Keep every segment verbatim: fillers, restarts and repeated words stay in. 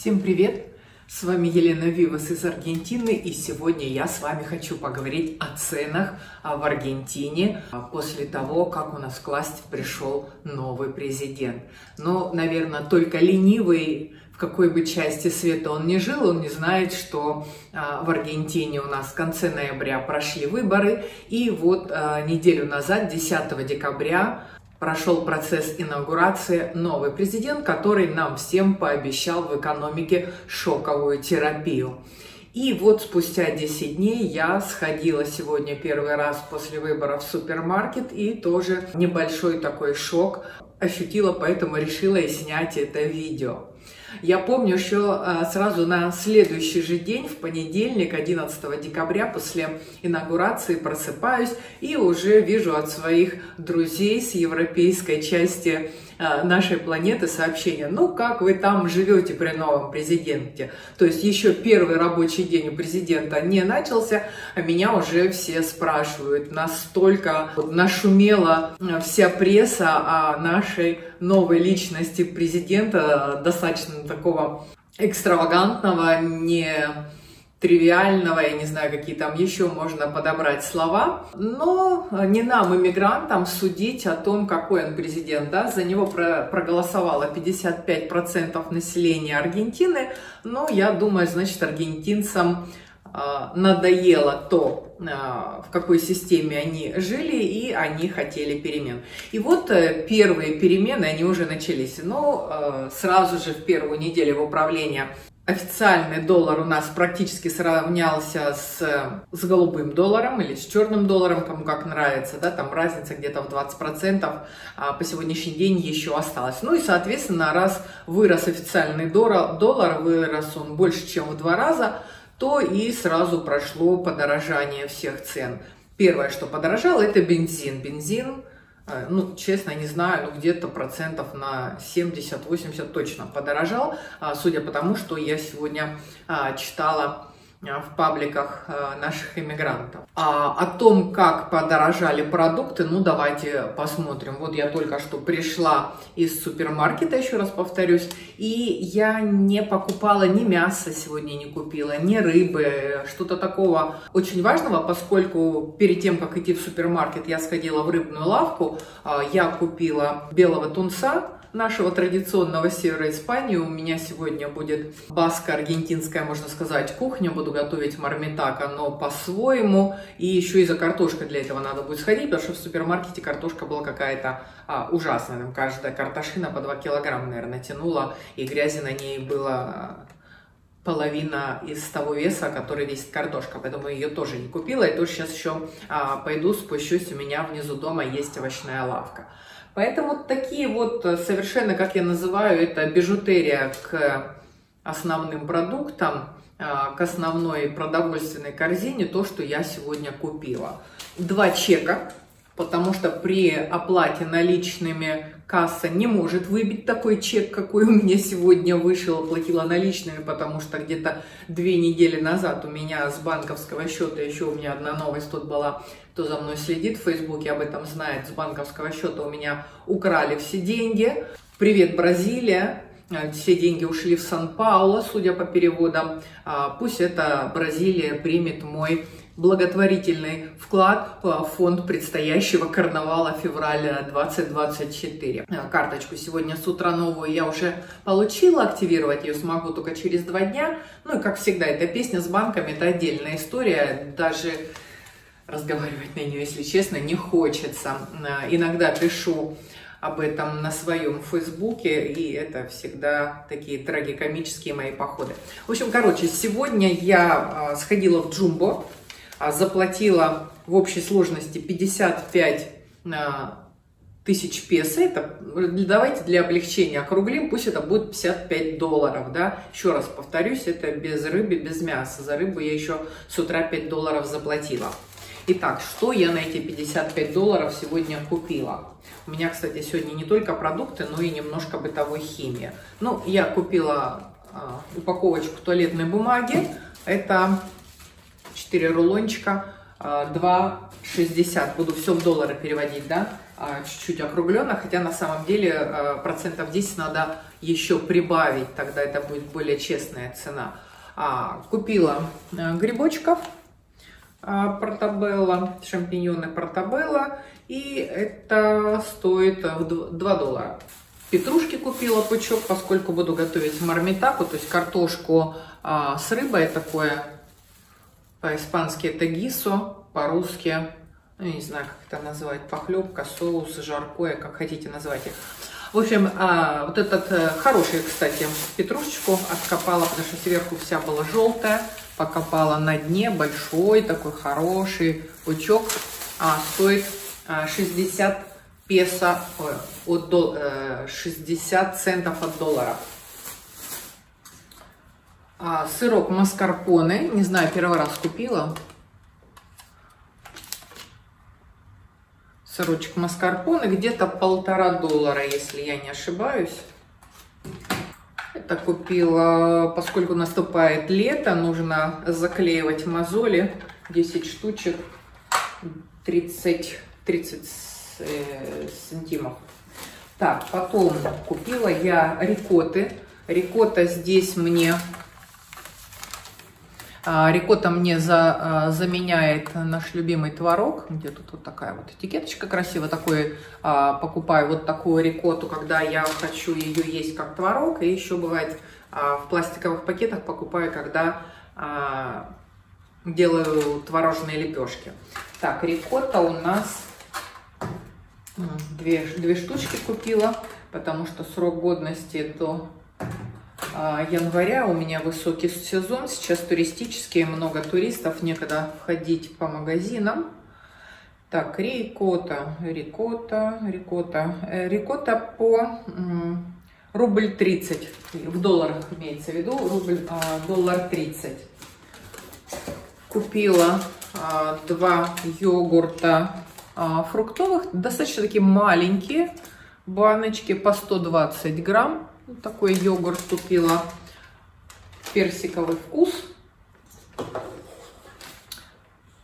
Всем привет! С вами Елена Вивас из Аргентины, и сегодня я с вами хочу поговорить о ценах в Аргентине после того, как у нас к власти пришел новый президент. Но, наверное, только ленивый, в какой бы части света он ни жил, он не знает, что в Аргентине у нас в конце ноября прошли выборы, и вот неделю назад, десятого декабря, прошел процесс инаугурации новый президент, который нам всем пообещал в экономике шоковую терапию. И вот спустя десять дней я сходила сегодня первый раз после выборов в супермаркет и тоже небольшой такой шок ощутила, поэтому решила и снять это видео. Я помню, еще сразу на следующий же день, в понедельник, одиннадцатого декабря, после инаугурации просыпаюсь и уже вижу от своих друзей с европейской части нашей планеты сообщение: ну, как вы там живете при новом президенте? То есть еще первый рабочий день у президента не начался, а меня уже все спрашивают. Настолько нашумела вся пресса о нашей новой личности президента, достаточно такого экстравагантного, не тривиального, я не знаю, какие там еще можно подобрать слова, но не нам, иммигрантам, судить о том, какой он президент, да, за него проголосовало пятьдесят пять процентов населения Аргентины, но я думаю, значит, аргентинцам надоело то, в какой системе они жили, и они хотели перемен. И вот первые перемены, они уже начались. Но сразу же в первую неделю в управлении официальный доллар у нас практически сравнялся с, с голубым долларом или с черным долларом, кому как нравится, да, там разница где-то в двадцать процентов по сегодняшний день еще осталась. Ну и, соответственно, раз вырос официальный доллар, вырос он больше, чем в два раза, то и сразу прошло подорожание всех цен. Первое, что подорожало, это бензин. Бензин, ну, честно, не знаю, но где-то процентов на семьдесят-восемьдесят точно подорожал, судя по тому, что я сегодня читала в пабликах наших иммигрантов. А о том, как подорожали продукты, ну давайте посмотрим. Вот я только что пришла из супермаркета, еще раз повторюсь, и я не покупала ни мяса сегодня, не купила, ни рыбы, что-то такого очень важного, поскольку перед тем, как идти в супермаркет, я сходила в рыбную лавку, я купила белого тунца, нашего традиционного Северо-Испании. У меня сегодня будет баско-аргентинская, можно сказать, кухня. Буду готовить мармитако, но по-своему. И еще и за картошкой для этого надо будет сходить, потому что в супермаркете картошка была какая-то а, ужасная. Там каждая картошина по два килограмма, наверное, тянула, и грязи на ней было половина из того веса, который весит картошка, поэтому ее тоже не купила. И тоже сейчас еще а, пойду спущусь, у меня внизу дома есть овощная лавка. Поэтому такие вот совершенно, как я называю, это бижутерия к основным продуктам, к основной продовольственной корзине, то, что я сегодня купила. Два чека, потому что при оплате наличными касса не может выбить такой чек, какой у меня сегодня вышел. Оплатила наличными, потому что где-то две недели назад у меня с банковского счета, еще у меня одна новость тут была, кто за мной следит в Фейсбуке, об этом знает, с банковского счета у меня украли все деньги. Привет, Бразилия! Все деньги ушли в Сан-Пауло, судя по переводам. Пусть это Бразилия примет мой благотворительный вклад в фонд предстоящего карнавала февраля двадцать двадцать четыре. Карточку сегодня с утра новую я уже получила, активировать ее смогу только через два дня. Ну и как всегда, эта песня с банками — это отдельная история, даже разговаривать на нее, если честно, не хочется. Иногда пишу об этом на своем Фейсбуке, и это всегда такие трагикомические мои походы. В общем, короче, сегодня я сходила в Джумбо, заплатила в общей сложности пятьдесят пять тысяч песо. Это, давайте для облегчения округлим, пусть это будет пятьдесят пять долларов, да. Еще раз повторюсь, это без рыбы, без мяса. За рыбу я еще с утра пять долларов заплатила. Итак, что я на эти пятьдесят пять долларов сегодня купила? У меня, кстати, сегодня не только продукты, но и немножко бытовой химии. Ну, я купила э, упаковочку туалетной бумаги. Это четыре рулончика, два шестьдесят. Буду все в доллары переводить, да? чуть-чуть округленно, хотя на самом деле процентов десять надо еще прибавить, тогда это будет более честная цена. А, купила грибочков, а, портабелла, шампиньоны портабелла, и это стоит два доллара. Петрушки купила пучок, поскольку буду готовить мармитаку, то есть картошку а, с рыбой, такое по-испански это гисо, по-русски, ну, не знаю, как это назвать, похлебка, соус, жаркое, как хотите назвать. В общем, а, вот этот хороший, кстати, петрушечку откопала, потому что сверху вся была желтая, покопала на дне, большой такой хороший пучок, а, стоит а, шестьдесят песо, ой, от дол, э, шестьдесят центов от доллара. А, сырок маскарпоне, не знаю, первый раз купила. Сырочек маскарпоне, где-то полтора доллара, если я не ошибаюсь. Это купила, поскольку наступает лето, нужно заклеивать мозоли. десять штучек, тридцать сантимов. Так, потом купила я рикотты. Рикотта здесь мне... Рикотта мне за, заменяет наш любимый творог. Где тут вот такая вот этикеточка красивая. Такой, а, покупаю вот такую рикотту, когда я хочу ее есть как творог. И еще бывает а, в пластиковых пакетах покупаю, когда а, делаю творожные лепешки. Так, рикотта у нас две, две штучки купила, потому что срок годности до... января, у меня высокий сезон, сейчас туристический, много туристов, некогда ходить по магазинам. Так, рикотта, рикотта, рикотта, рикотта по рубль тридцать, в долларах имеется в виду, рубль, доллар тридцать. Купила два йогурта фруктовых, достаточно такие маленькие баночки по сто двадцать грамм. Вот такой йогурт купила, персиковый вкус.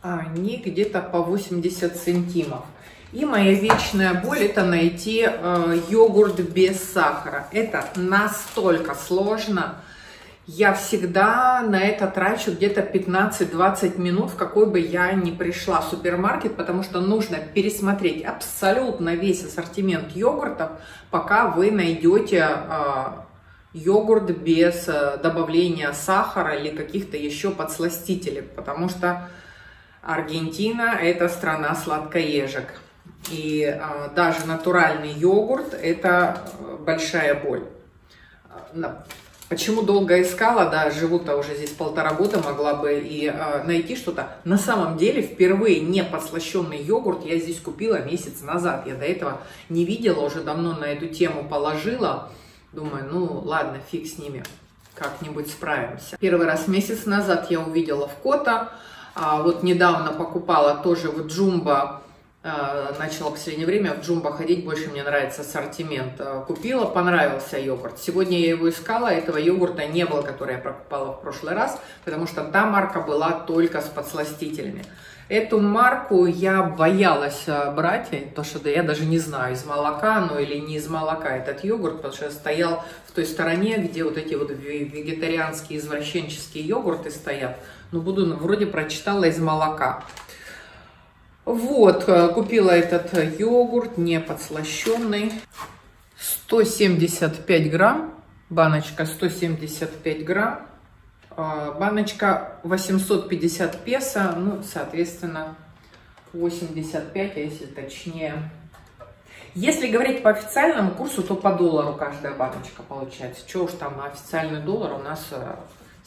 Они где-то по восемьдесят сантимов. И моя вечная боль — это найти э, йогурт без сахара. Это настолько сложно. Я всегда на это трачу где-то пятнадцать-двадцать минут, в какой бы я ни пришла в супермаркет, потому что нужно пересмотреть абсолютно весь ассортимент йогуртов, пока вы найдете э, йогурт без э, добавления сахара или каких-то еще подсластителей, потому что Аргентина – это страна сладкоежек. И э, даже натуральный йогурт – это большая боль. Почему долго искала, да, живу-то уже здесь полтора года, могла бы и э, найти что-то. На самом деле, впервые не подслащенный йогурт я здесь купила месяц назад. Я до этого не видела, уже давно на эту тему положила. Думаю, ну ладно, фиг с ними, как-нибудь справимся. Первый раз месяц назад я увидела в Кота. А вот недавно покупала тоже в Джумбо. Начала в последнее время в Джумбо ходить, больше мне нравится ассортимент. Купила, понравился йогурт. Сегодня я его искала, этого йогурта не было, который я покупала в прошлый раз, потому что та марка была только с подсластителями. Эту марку я боялась брать, потому что я даже не знаю, из молока, ну или не из молока этот йогурт, потому что я стоял в той стороне, где вот эти вот вегетарианские извращенческие йогурты стоят. Ну, буду, ну, вроде прочитала из молока. Вот, купила этот йогурт, не подслащенный, сто семьдесят пять грамм, баночка сто семьдесят пять грамм, баночка восемьсот пятьдесят песо, ну, соответственно, восемьдесят пять, если точнее. Если говорить по официальному курсу, то по доллару каждая баночка получается. Чего уж там, официальный доллар у нас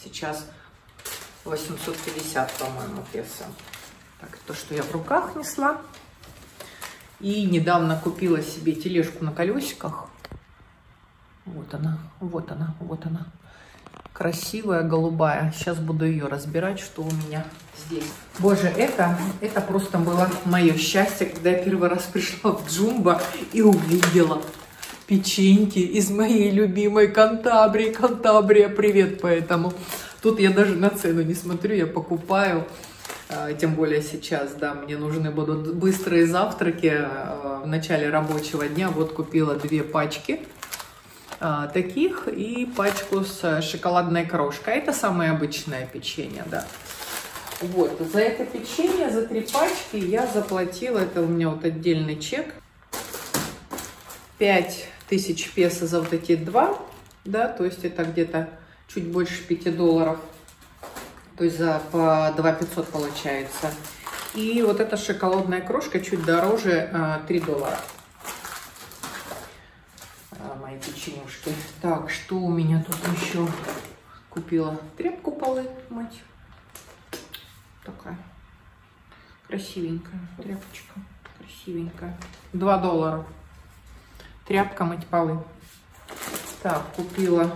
сейчас восемьсот пятьдесят, по-моему, песо. Так, то, что я в руках несла. И недавно купила себе тележку на колесиках. Вот она, вот она, вот она. Красивая, голубая. Сейчас буду ее разбирать, что у меня здесь. Боже, это, это просто было мое счастье, когда я первый раз пришла в Джумбо и увидела печеньки из моей любимой Кантабрии. Кантабрия, привет, поэтому. Тут я даже на цену не смотрю, я покупаю. Тем более сейчас, да, мне нужны будут быстрые завтраки в начале рабочего дня. Вот купила две пачки таких и пачку с шоколадной крошкой. Это самое обычное печенье, да. Вот, за это печенье, за три пачки я заплатила, это у меня вот отдельный чек, пять тысяч песо за вот эти два, да, то есть это где-то чуть больше пяти долларов, то есть за по две тысячи пятьсот получается. И вот эта шоколадная крошка чуть дороже, три доллара. Мои печенюшки. Так, что у меня тут еще? Купила тряпку полы мыть. Такая красивенькая тряпочка, красивенькая, два доллара тряпка мыть полы. Так, купила,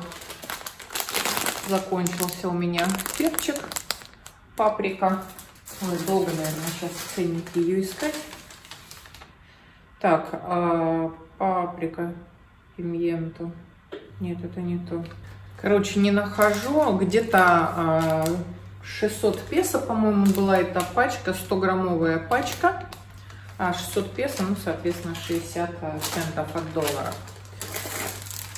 закончился у меня перчик, паприка. Ой, долго, наверное, сейчас в ценнике ее искать. Так, а, паприка пимьенту, нет, это не то, короче, не нахожу, где-то а, шестьсот песо, по-моему, была эта пачка, сто граммовая пачка, а шестьсот песо, ну, соответственно, шестьдесят центов от доллара.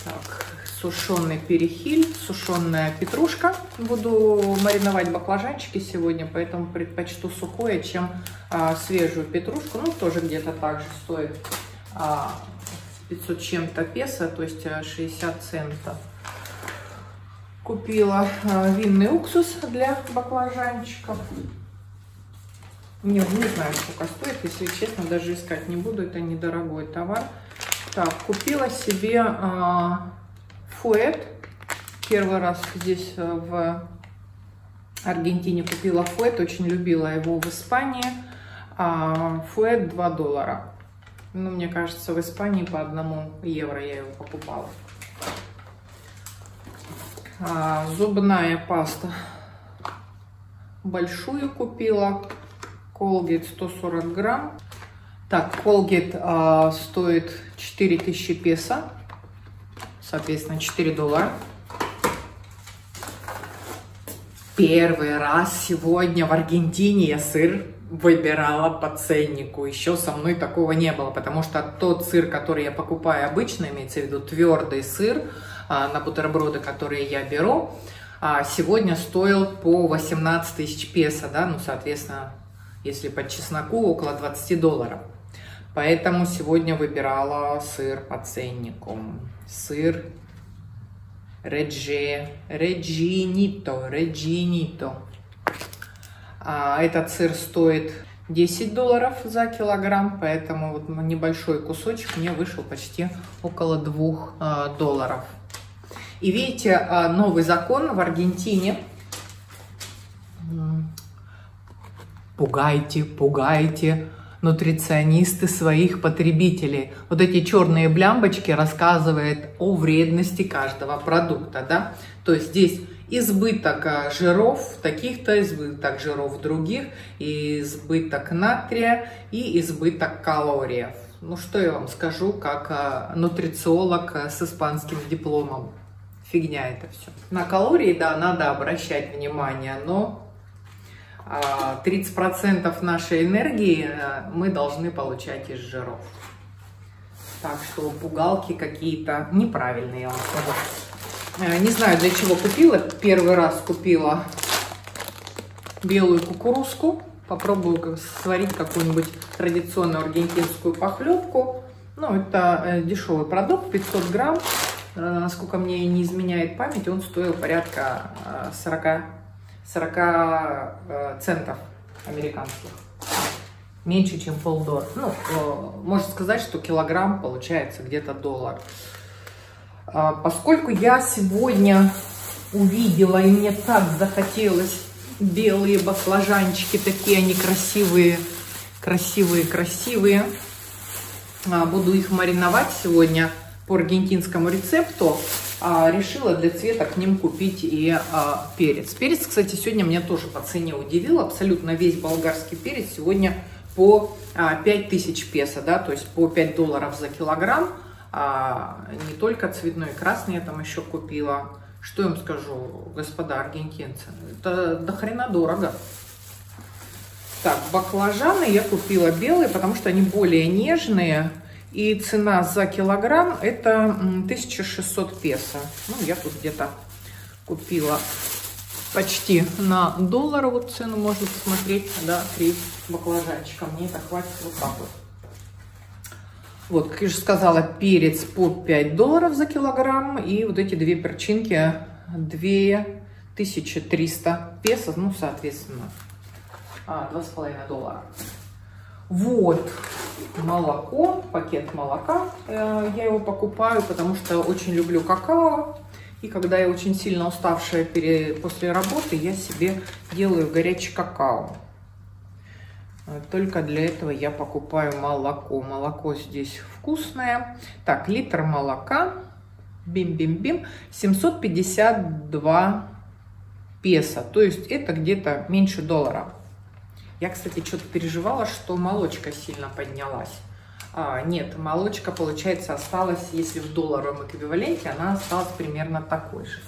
Так, сушеный перехиль, сушеная петрушка. Буду мариновать баклажанчики сегодня, поэтому предпочту сухое, чем а, свежую петрушку. Ну, тоже где-то так же стоит а, пятьсот чем-то песо, то есть шестьдесят центов. Купила винный уксус для баклажанчиков. Не, не знаю, сколько стоит, если честно, даже искать не буду, это недорогой товар. Так, купила себе а, фуэт. Первый раз здесь в Аргентине купила фуэт, очень любила его в Испании. А, фуэт два доллара. Ну, мне кажется, в Испании по одному евро я его покупала. А, зубная паста большую купила, Colgate сто сорок грамм. Так, Colgate а, стоит четыре тысячи песо, соответственно четыре доллара. Первый раз сегодня в Аргентине я сыр выбирала по ценнику, еще со мной такого не было, потому что тот сыр, который я покупаю обычно, имеется в виду твердый сыр на бутерброды, которые я беру, сегодня стоил по восемнадцать тысяч песо, да, ну, соответственно, если по чесноку, около двадцати долларов. Поэтому сегодня выбирала сыр по ценнику. Сыр Редже, Реджинито, Реджинито. Этот сыр стоит десять долларов за килограмм, поэтому вот небольшой кусочек мне вышел почти около двух долларов. И видите, новый закон в Аргентине. Пугайте, пугайте нутриционисты своих потребителей. Вот эти черные блямбочки рассказывают о вредности каждого продукта, да? То есть здесь избыток жиров, таких-то, избыток жиров других, избыток натрия и избыток калорий. Ну, что я вам скажу, как нутрициолог с испанским дипломом. Фигня это все. На калории, да, надо обращать внимание, но тридцать процентов нашей энергии мы должны получать из жиров. Так что пугалки какие-то неправильные, я вам скажу. Не знаю, для чего купила. Первый раз купила белую кукурузку. Попробую сварить какую-нибудь традиционную аргентинскую похлебку. Ну, это дешевый продукт, пятьсот грамм. Насколько мне не изменяет память, он стоил порядка сорока центов американских. Меньше, чем полдоллара. Ну, можно сказать, что килограмм получается где-то доллар. Поскольку я сегодня увидела, и мне так захотелось белые баклажанчики, такие они красивые, красивые, красивые. Буду их мариновать сегодня по аргентинскому рецепту. Решила для цвета к ним купить и перец. Перец, кстати, сегодня меня тоже по цене удивил. Абсолютно весь болгарский перец сегодня по пять тысяч песо, да, то есть по пять долларов за килограмм. А не только цветной, красный я там еще купила. Что я вам скажу, господа аргентинцы, это до хрена дорого. Так, баклажаны я купила белые, потому что они более нежные. И цена за килограмм это тысяча шестьсот песо. Ну, я тут где-то купила почти на доллар. Вот цену можно посмотреть, да, три баклажанчика. Мне это хватит вот так вот. Вот, как я уже сказала, перец по пять долларов за килограмм. И вот эти две перчинки две тысячи триста песо, ну, соответственно, два с половиной доллара. Вот молоко, пакет молока. Я его покупаю, потому что очень люблю какао. И когда я очень сильно уставшая после работы, я себе делаю горячий какао. Только для этого я покупаю молоко. Молоко здесь вкусное. Так, литр молока. Бим-бим-бим. семьсот пятьдесят два песо. То есть это где-то меньше доллара. Я, кстати, что-то переживала, что молочка сильно поднялась. А, нет, молочка, получается, осталась, если в долларовом эквиваленте, она осталась примерно такой же.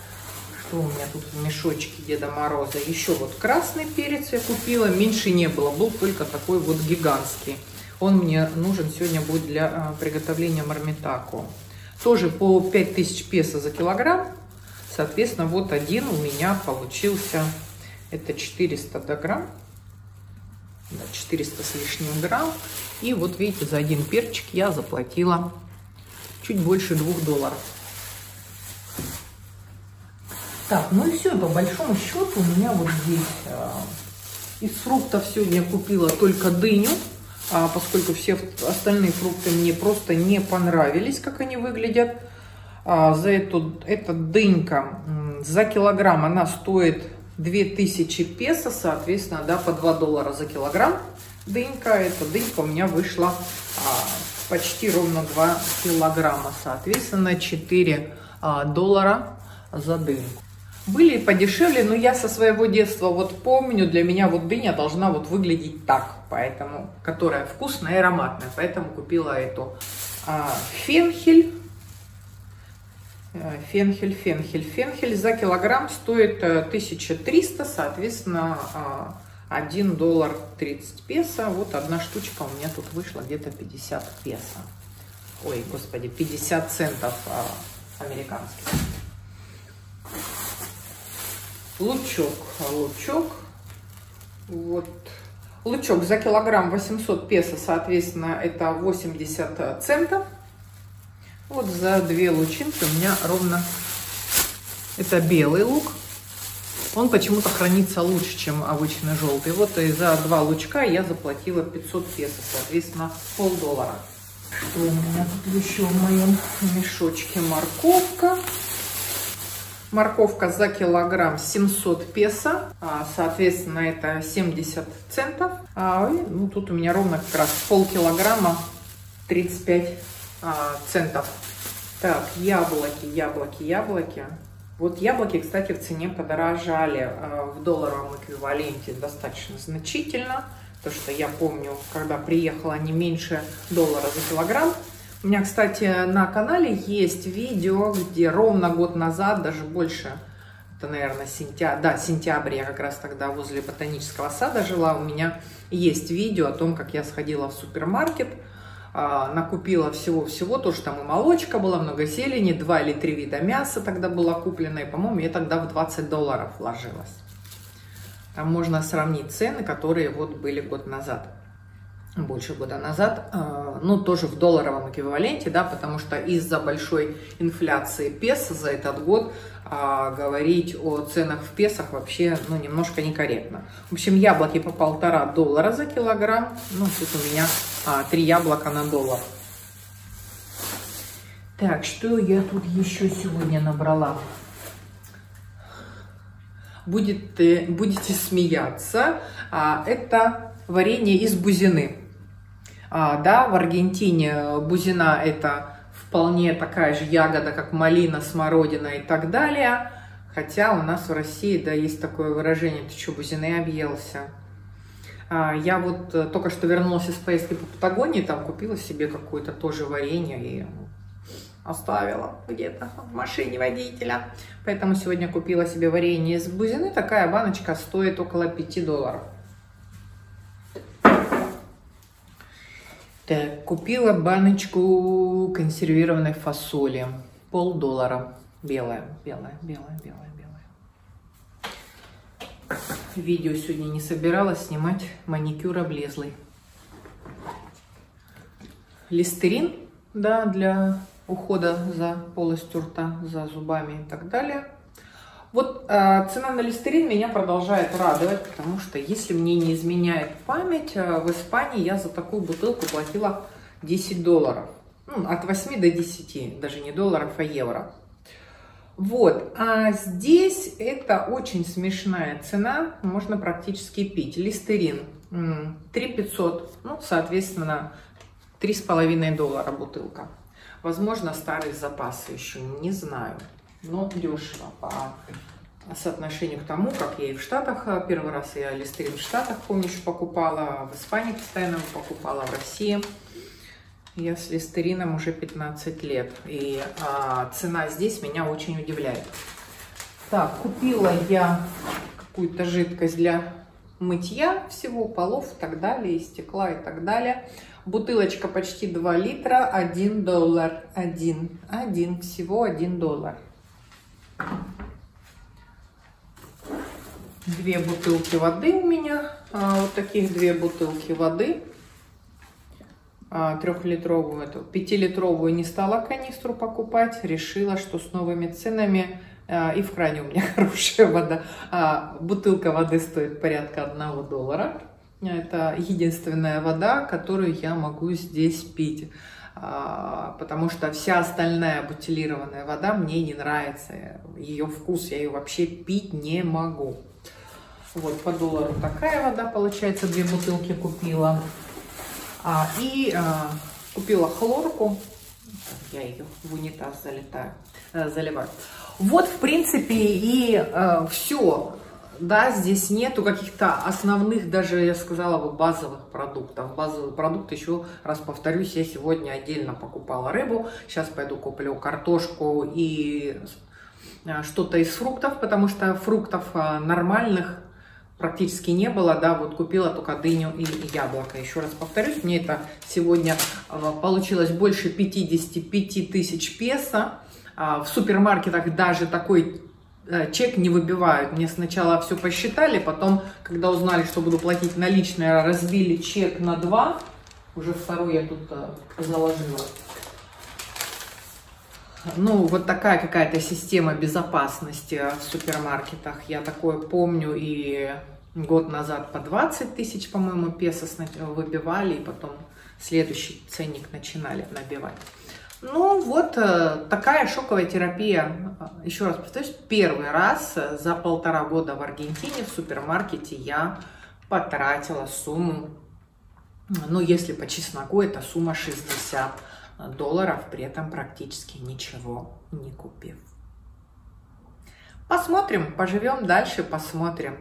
Что у меня тут в мешочке Деда Мороза? Еще вот красный перец я купила, меньше не было, был только такой вот гигантский. Он мне нужен сегодня будет для приготовления мармитако. Тоже по пять тысяч песо за килограмм. Соответственно, вот один у меня получился, это четыреста грамм. четыреста с лишним грамм. И вот видите, за один перчик я заплатила чуть больше двух долларов. Так, ну и все, по большому счету у меня вот здесь э, из фруктов сегодня купила только дыню, а поскольку все остальные фрукты мне просто не понравились, как они выглядят. А за эту, эта дынька за килограмм она стоит две тысячи песо, соответственно, да, по два доллара за килограмм дынька. Эта дынька у меня вышла а, почти ровно два килограмма, соответственно, четыре доллара за дыньку. Были и подешевле, но я со своего детства вот помню, для меня вот дыня должна вот выглядеть так, поэтому, которая вкусная и ароматная, поэтому купила эту. а, фенхель. Фенхель, фенхель, фенхель за килограмм стоит тысяча триста, соответственно, один доллар тридцать песо. Вот одна штучка у меня тут вышла где-то пятьдесят песо. Ой, господи, пятьдесят центов американских. Лучок, лучок. Вот. Лучок за килограмм восемьсот песо, соответственно, это восемьдесят центов. Вот за две лучинки у меня ровно, это белый лук, он почему-то хранится лучше, чем обычный желтый. Вот и за два лучка я заплатила пятьсот песо, соответственно, полдоллара. Что у меня тут еще в моем мешочке? Морковка. Морковка за килограмм семьсот песо, соответственно, это семьдесят центов. А, ну, тут у меня ровно как раз полкилограмма, тридцать пять центов. Так, яблоки, яблоки, яблоки. Вот яблоки, кстати, в цене подорожали в долларовом эквиваленте достаточно значительно. То, что я помню, когда приехала, не меньше доллара за килограмм. У меня, кстати, на канале есть видео, где ровно год назад, даже больше, это, наверное, сентябрь, да, сентябрь, я как раз тогда возле ботанического сада жила. У меня есть видео о том, как я сходила в супермаркет, накупила всего-всего, то, что там и молочка была, много зелени, два или три вида мяса тогда было куплено, и, по-моему, я тогда в двадцать долларов вложилась. Там можно сравнить цены, которые вот были год назад, больше года назад, ну, тоже в долларовом эквиваленте, да, потому что из-за большой инфляции песо за этот год а, говорить о ценах в песах вообще, ну, немножко некорректно. В общем, яблоки по полтора доллара за килограмм, ну, тут у меня а, три яблока на доллар. Так, что я тут еще сегодня набрала? Будет, будете смеяться, а, это варенье из бузины. А, да, в Аргентине бузина это вполне такая же ягода, как малина, смородина и так далее. Хотя у нас в России, да, есть такое выражение, ты что, бузины объелся. А, я вот только что вернулась из поездки по Патагонии, там купила себе какое-то тоже варенье и оставила где-то в машине водителя. Поэтому сегодня купила себе варенье из бузины. Такая баночка стоит около пяти долларов. Так, купила баночку консервированной фасоли. полдоллара. Белая, белая, белая, белая, белая. Видео сегодня не собиралась снимать. Маникюр облезлый. Листерин, да, для ухода за полостью рта, за зубами и так далее. Вот э, цена на листерин меня продолжает радовать, потому что, если мне не изменяет память, э, в Испании я за такую бутылку платила десять долларов. Ну, от восьми до десяти, даже не долларов, а евро. Вот, а здесь это очень смешная цена, можно практически пить. Листерин три тысячи пятьсот, ну, соответственно, три с половиной доллара бутылка. Возможно, старые запасы еще, не знаю. Но дешево по соотношению к тому, как я и в Штатах. Первый раз я листерин в Штатах, помнишь, покупала. В Испании постоянно покупала, в России. Я с листерином уже пятнадцать лет. И а, цена здесь меня очень удивляет. Так, купила я какую-то жидкость для мытья всего, полов и так далее, и стекла и так далее. Бутылочка почти два литра, один доллар. Один. Один. Всего один доллар. Две бутылки воды у меня. А, вот таких две бутылки воды. А, трехлитровую, эту, пятилитровую не стала канистру покупать. Решила, что с новыми ценами а, и в кране у меня хорошая вода. А, бутылка воды стоит порядка одного доллара. Это единственная вода, которую я могу здесь пить. Потому что вся остальная бутилированная вода мне не нравится. Ее вкус, я ее вообще пить не могу. Вот, по доллару такая вода, получается, две бутылки купила. А, и а, купила хлорку. Я ее в унитаз залетаю, заливаю. Вот, в принципе, и а, все. Да, здесь нету каких-то основных, даже, я сказала бы, базовых продуктов. Базовый продукт, еще раз повторюсь, я сегодня отдельно покупала рыбу. Сейчас пойду куплю картошку и что-то из фруктов, потому что фруктов нормальных практически не было. Да, вот купила только дыню и яблоко. Еще раз повторюсь, мне это сегодня получилось больше пятидесяти пяти тысяч песо. В супермаркетах даже такой чек не выбивают. Мне сначала все посчитали, потом, когда узнали, что буду платить наличные, разбили чек на два. Уже вторую я тут заложила. Ну, вот такая какая-то система безопасности в супермаркетах. Я такое помню, и год назад по двадцать тысяч, по-моему, песо выбивали, и потом следующий ценник начинали набивать. Ну, вот такая шоковая терапия. Еще раз повторюсь, первый раз за полтора года в Аргентине в супермаркете я потратила сумму, ну, если по чесноку, это сумма шестьдесят долларов, при этом практически ничего не купив. Посмотрим, поживем дальше, посмотрим.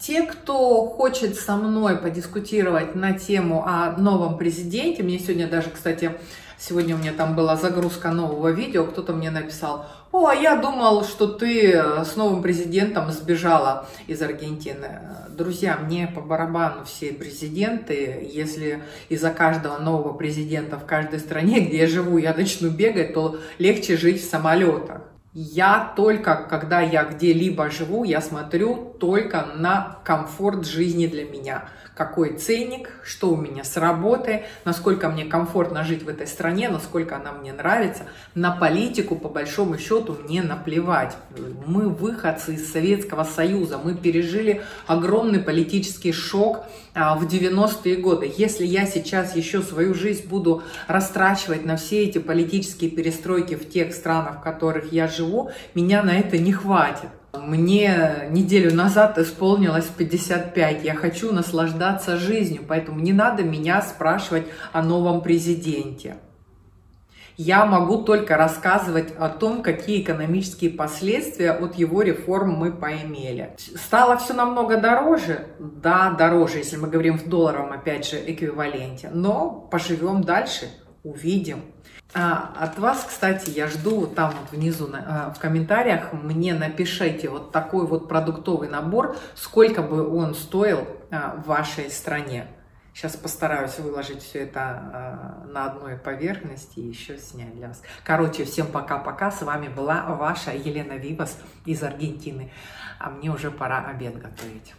Те, кто хочет со мной подискутировать на тему о новом президенте, мне сегодня даже, кстати, сегодня у меня там была загрузка нового видео, кто-то мне написал: «О, а я думал, что ты с новым президентом сбежала из Аргентины». Друзья, мне по барабану все президенты. Если из-за каждого нового президента в каждой стране, где я живу, я начну бегать, то легче жить в самолетах. Я только, когда я где-либо живу, я смотрю только на комфорт жизни для меня. Какой ценник, что у меня с работы, насколько мне комфортно жить в этой стране, насколько она мне нравится. На политику, по большому счету, мне наплевать. Мы выходцы из Советского Союза, мы пережили огромный политический шок в девяностые годы. Если я сейчас еще свою жизнь буду растрачивать на все эти политические перестройки в тех странах, в которых я живу, меня на это не хватит. Мне неделю назад исполнилось пятьдесят пять. Я хочу наслаждаться жизнью, поэтому не надо меня спрашивать о новом президенте. Я могу только рассказывать о том, какие экономические последствия от его реформ мы поимели. Стало все намного дороже? Да, дороже, если мы говорим в долларовом, опять же, эквиваленте. Но поживем дальше, увидим. А, от вас, кстати, я жду там вот внизу на, в комментариях, мне напишите вот такой вот продуктовый набор, сколько бы он стоил а, в вашей стране. Сейчас постараюсь выложить все это на одной поверхности и еще снять для вас. Короче, всем пока-пока. С вами была ваша Елена Вивас из Аргентины. А мне уже пора обед готовить.